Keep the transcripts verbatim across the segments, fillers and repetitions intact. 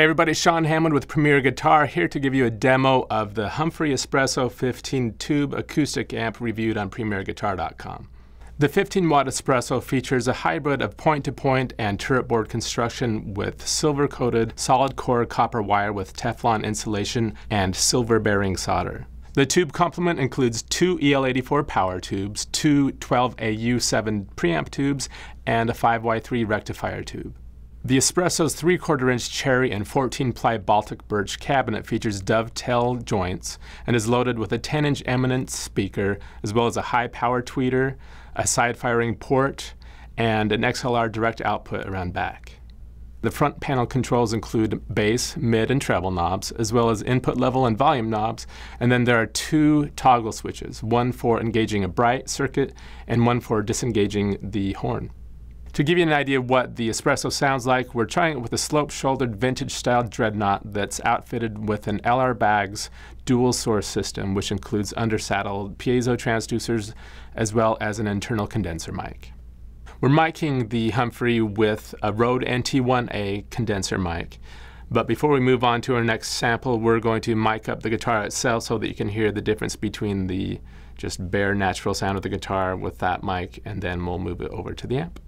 Hey everybody, Sean Hammond with Premier Guitar here to give you a demo of the Humphrey Espresso fifteen tube acoustic amp reviewed on premier guitar dot com. The fifteen watt Espresso features a hybrid of point-to-point and turret board construction with silver-coated solid core copper wire with Teflon insulation and silver bearing solder. The tube complement includes two E L eighty-four power tubes, two twelve A U seven preamp tubes, and a five Y three rectifier tube. The Espresso's three quarter inch cherry and fourteen ply Baltic birch cabinet features dovetail joints and is loaded with a ten inch Eminence speaker, as well as a high power tweeter, a side-firing port, and an X L R direct output around back. The front panel controls include bass, mid, and treble knobs, as well as input level and volume knobs, and then there are two toggle switches, one for engaging a bright circuit and one for disengaging the horn. To give you an idea of what the Espresso sounds like, we're trying it with a slope-shouldered vintage-style dreadnought that's outfitted with an L R Baggs dual-source system, which includes undersaddled piezo transducers as well as an internal condenser mic. We're miking the Humphrey with a Rode N T one A condenser mic, but before we move on to our next sample, we're going to mic up the guitar itself so that you can hear the difference between the just bare natural sound of the guitar with that mic, and then we'll move it over to the amp.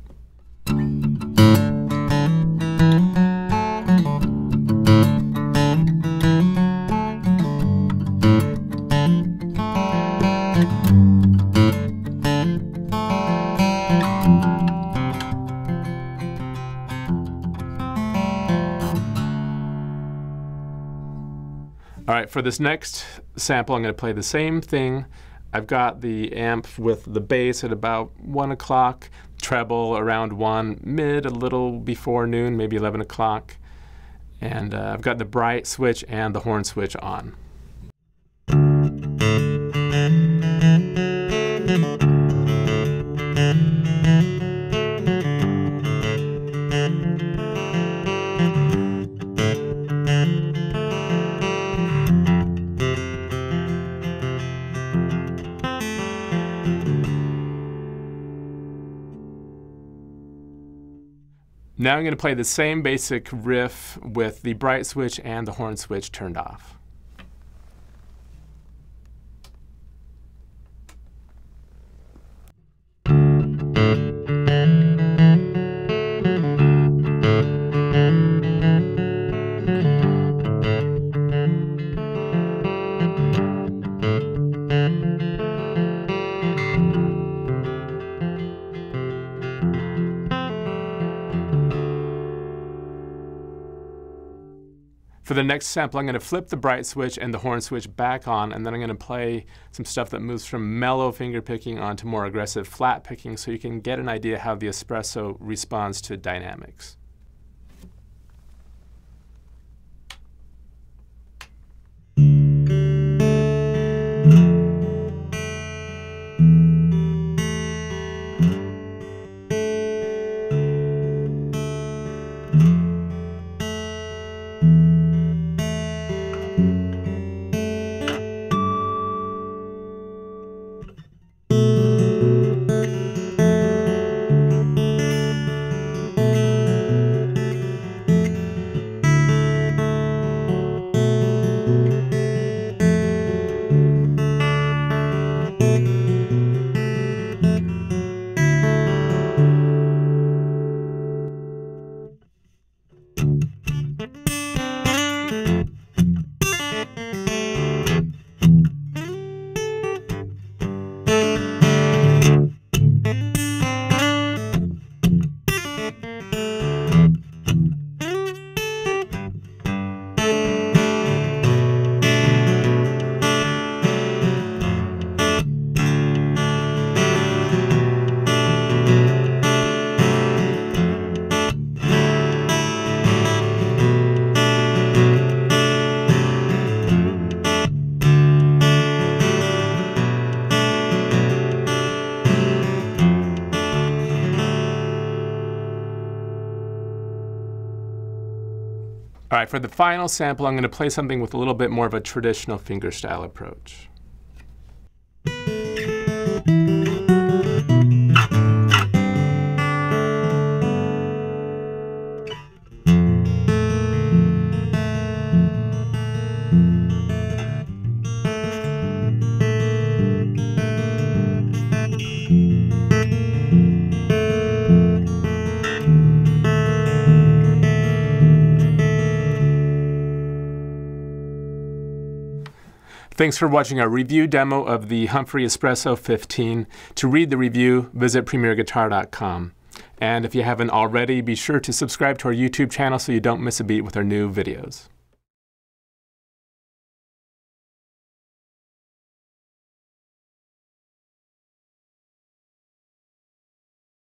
All right, for this next sample, I'm going to play the same thing. I've got the amp with the bass at about one o'clock, treble around one, mid a little before noon, maybe eleven o'clock, and uh, I've got the bright switch and the horn switch on. Now I'm going to play the same basic riff with the bright switch and the horn switch turned off. For the next sample, I'm going to flip the bright switch and the horn switch back on, and then I'm going to play some stuff that moves from mellow finger picking onto more aggressive flat picking so you can get an idea how the Espresso responds to dynamics. All right, for the final sample, I'm going to play something with a little bit more of a traditional fingerstyle approach. Thanks for watching our review demo of the Humphrey Espresso fifteen. To read the review, visit premier guitar dot com. And if you haven't already, be sure to subscribe to our YouTube channel so you don't miss a beat with our new videos.